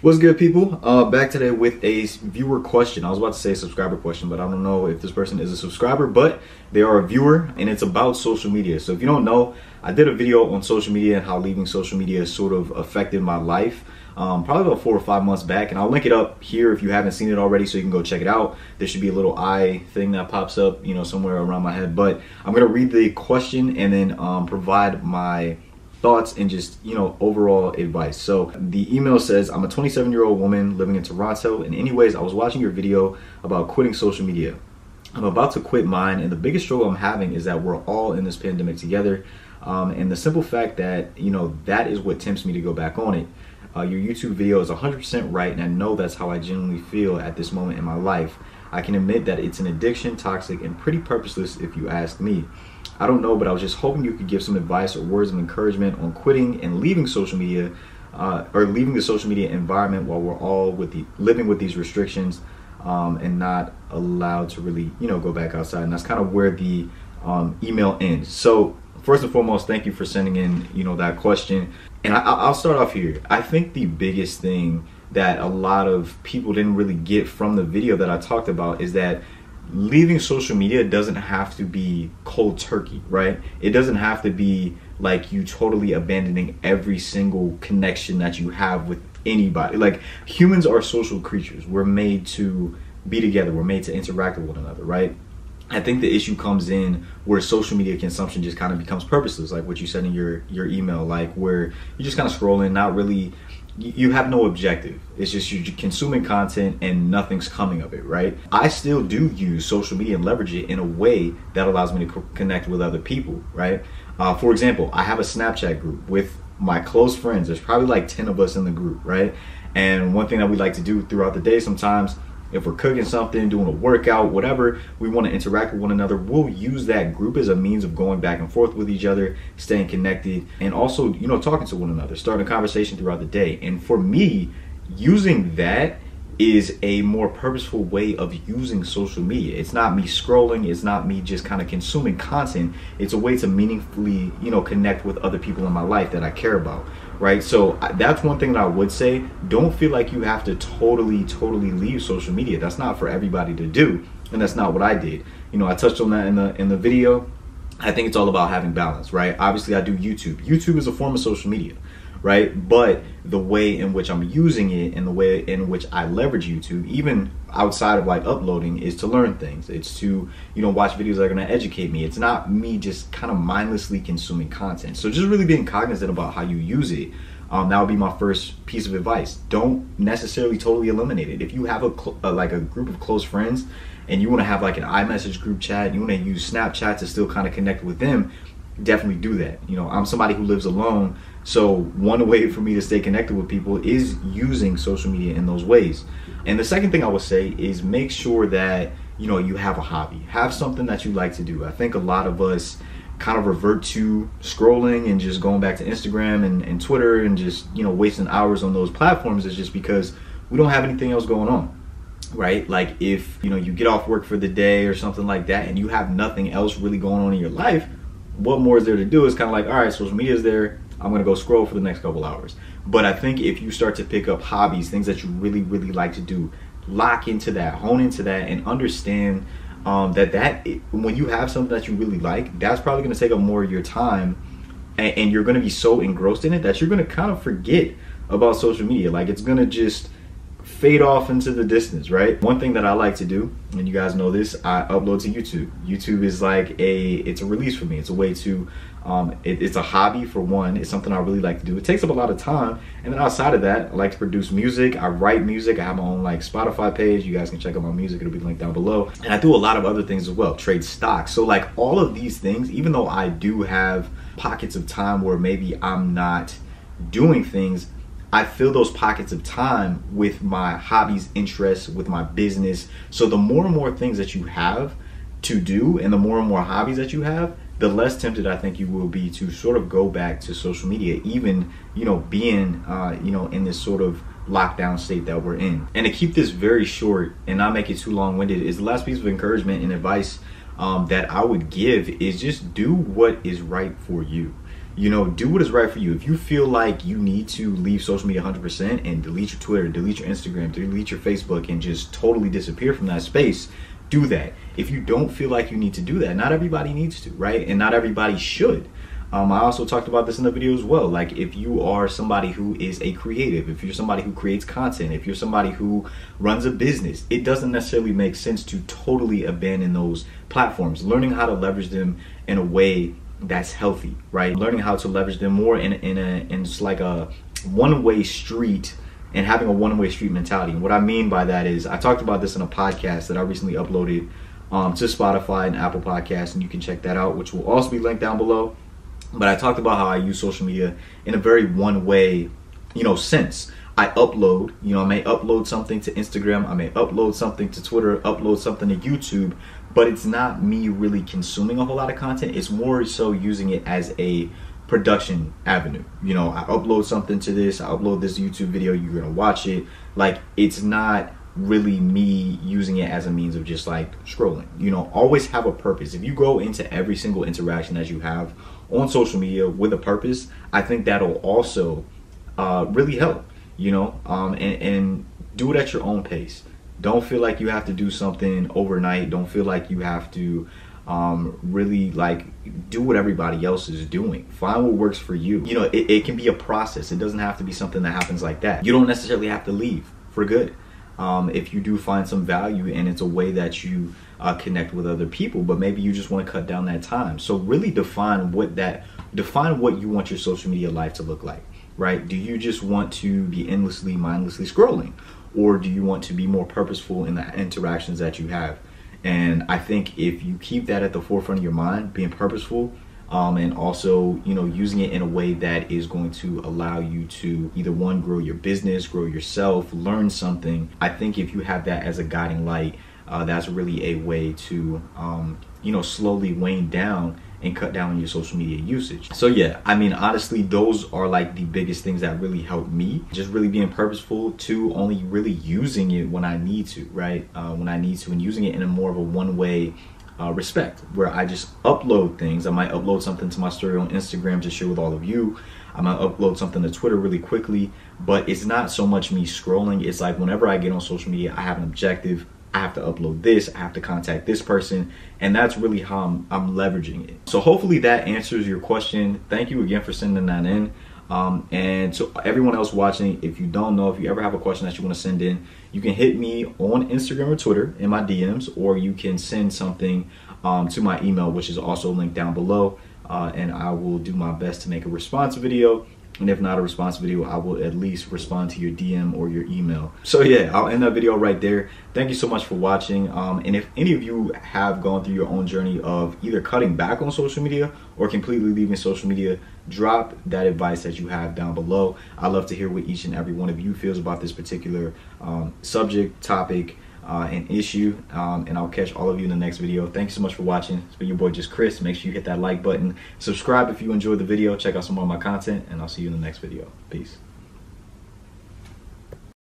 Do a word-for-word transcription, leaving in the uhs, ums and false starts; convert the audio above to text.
What's good, people? Uh, back today with a viewer question. I was about to say subscriber question, but I don't know if this person is a subscriber, but they are a viewer, and it's about social media. So if you don't know, I did a video on social media and how leaving social media sort of affected my life, um, probably about four or five months back, and I'll link it up here if you haven't seen it already, so you can go check it out. There should be a little eye thing that pops up, you know, somewhere around my head. But I'm gonna read the question and then um, provide my thoughts and just, you know, overall advice. So the email says, I'm a twenty-seven year old woman living in Toronto, and anyways, I was watching your video about quitting social media. I'm about to quit mine, and the biggest struggle I'm having is that we're all in this pandemic together, um, and the simple fact that, you know, that is what tempts me to go back on it. Uh, your YouTube video is one hundred percent right, and I know that's how I genuinely feel at this moment in my life. I can admit that it's an addiction, toxic, and pretty purposeless if you ask me. I don't know, but I was just hoping you could give some advice or words of encouragement on quitting and leaving social media, uh, or leaving the social media environment while we're all with the, living with these restrictions, um, and not allowed to really, you know, go back outside. And that's kind of where the um, email ends. So first and foremost, thank you for sending in, you know, that question. And I, I'll start off here. I think the biggest thing that a lot of people didn't really get from the video that I talked about is that leaving social media doesn't have to be cold turkey, right? It doesn't have to be like you totally abandoning every single connection that you have with anybody. Like, humans are social creatures. We're made to be together. We're made to interact with one another, right? I think the issue comes in where social media consumption just kind of becomes purposeless, like what you said in your, your email, like where you're just kind of scrolling, not really, you have no objective. It's just you're consuming content and nothing's coming of it, right? I still do use social media and leverage it in a way that allows me to connect with other people, right? Uh, for example, I have a Snapchat group with my close friends. There's probably like ten of us in the group, right? And one thing that we like to do throughout the day sometimes, if we're cooking something, doing a workout, whatever, we want to interact with one another, we'll use that group as a means of going back and forth with each other, staying connected, and also, you know, talking to one another, starting a conversation throughout the day. And for me, using that is a more purposeful way of using social media. It's not me scrolling, it's not me just kind of consuming content. It's a way to meaningfully, you know, connect with other people in my life that I care about, right? So that's one thing that I would say. Don't feel like you have to totally, totally leave social media. That's not for everybody to do, and that's not what I did. You know, I touched on that in the in the video. I think it's all about having balance, right? Obviously, I do YouTube. YouTube is a form of social media, right? But the way in which I'm using it and the way in which I leverage YouTube, even outside of like uploading, is to learn things. It's to, you know, watch videos that are going to educate me. It's not me just kind of mindlessly consuming content. So just really being cognizant about how you use it. Um, that would be my first piece of advice. Don't necessarily totally eliminate it. If you have a, a like a group of close friends and you want to have like an iMessage group chat, you want to use Snapchat to still kind of connect with them, definitely do that. You know, I'm somebody who lives alone, so one way for me to stay connected with people is using social media in those ways. And the second thing I would say is make sure that, you know, you have a hobby. Have something that you like to do. I think a lot of us kind of revert to scrolling and just going back to Instagram and, and Twitter and just, you know, wasting hours on those platforms is just because we don't have anything else going on, right? Like, if, you know, you get off work for the day or something like that and you have nothing else really going on in your life, what more is there to do? It's kind of like, all right, social media is there, I'm gonna go scroll for the next couple hours. But I think if you start to pick up hobbies, things that you really, really like to do, lock into that, hone into that, and understand um, that that it, when you have something that you really like, that's probably gonna take up more of your time, and, and you're gonna be so engrossed in it that you're gonna kind of forget about social media. Like, it's gonna just fade off into the distance, right? One thing that I like to do, and you guys know this, I upload to YouTube. YouTube is like a, it's a release for me. It's a way to, um, it, it's a hobby for one. It's something I really like to do. It takes up a lot of time. And then outside of that, I like to produce music. I write music. I have my own like Spotify page. You guys can check out my music. It'll be linked down below. And I do a lot of other things as well, trade stocks. So like all of these things, even though I do have pockets of time where maybe I'm not doing things, I fill those pockets of time with my hobbies, interests, with my business. So the more and more things that you have to do and the more and more hobbies that you have, the less tempted I think you will be to sort of go back to social media, even, you know, being, uh, you know, in this sort of lockdown state that we're in. And to keep this very short and not make it too long-winded, is the last piece of encouragement and advice um, that I would give is just do what is right for you. You know, do what is right for you. If you feel like you need to leave social media one hundred percent and delete your Twitter, delete your Instagram, delete your Facebook, and just totally disappear from that space, do that. If you don't feel like you need to do that, not everybody needs to, right? And not everybody should. Um, I also talked about this in the video as well. Like, if you are somebody who is a creative, if you're somebody who creates content, if you're somebody who runs a business, it doesn't necessarily make sense to totally abandon those platforms. Learning how to leverage them in a way that's healthy, right? Learning how to leverage them more in, in a, in just like a one-way street, and having a one-way street mentality. And what I mean by that is, I talked about this in a podcast that I recently uploaded um, to Spotify and Apple Podcasts, and you can check that out, which will also be linked down below. But I talked about how I use social media in a very one-way, you know, sense. I upload, you know, I may upload something to Instagram, I may upload something to Twitter, upload something to YouTube, but it's not me really consuming a whole lot of content. It's more so using it as a production avenue. You know, I upload something to this, I upload this YouTube video, you're gonna watch it. Like, it's not really me using it as a means of just like scrolling. You know, always have a purpose. If you go into every single interaction that you have on social media with a purpose, I think that'll also uh, really help, you know, um, and, and do it at your own pace. Don't feel like you have to do something overnight. Don't feel like you have to um, really like do what everybody else is doing. Find what works for you. You know, it, it can be a process. It doesn't have to be something that happens like that. You don't necessarily have to leave for good. Um, if you do find some value and it's a way that you uh, connect with other people, but maybe you just want to cut down that time. So really define what that, define what you want your social media life to look like, right? Do you just want to be endlessly, mindlessly scrolling? Or do you want to be more purposeful in the interactions that you have? And I think if you keep that at the forefront of your mind, being purposeful, Um, and also, you know, using it in a way that is going to allow you to either one, grow your business, grow yourself, learn something. I think if you have that as a guiding light, uh, that's really a way to, um, you know, slowly wane down and cut down on your social media usage. So yeah, I mean, honestly, those are like the biggest things that really helped me. Just really being purposeful, to only really using it when I need to, right? Uh, when I need to, and using it in a more of a one-way Uh, respect, where I just upload things. I might upload something to my story on Instagram to share with all of you. I might upload something to Twitter really quickly, but it's not so much me scrolling. It's like, whenever I get on social media, I have an objective. I have to upload this, I have to contact this person, and that's really how I'm, I'm leveraging it. So hopefully that answers your question. Thank you again for sending that in. Um, and to everyone else watching, if you don't know, if you ever have a question that you want to send in, you can hit me on Instagram or Twitter in my D Ms, or you can send something um, to my email, which is also linked down below, uh, and I will do my best to make a response video. And if not a response video, I will at least respond to your D M or your email. So yeah, I'll end that video right there. Thank you so much for watching. Um, and if any of you have gone through your own journey of either cutting back on social media or completely leaving social media, drop that advice that you have down below. I'd love to hear what each and every one of you feels about this particular um, subject, topic, uh, and issue. Um, and I'll catch all of you in the next video. Thank you so much for watching. It's been your boy, justChris. Make sure you hit that like button. Subscribe if you enjoyed the video. Check out some more of my content, and I'll see you in the next video. Peace.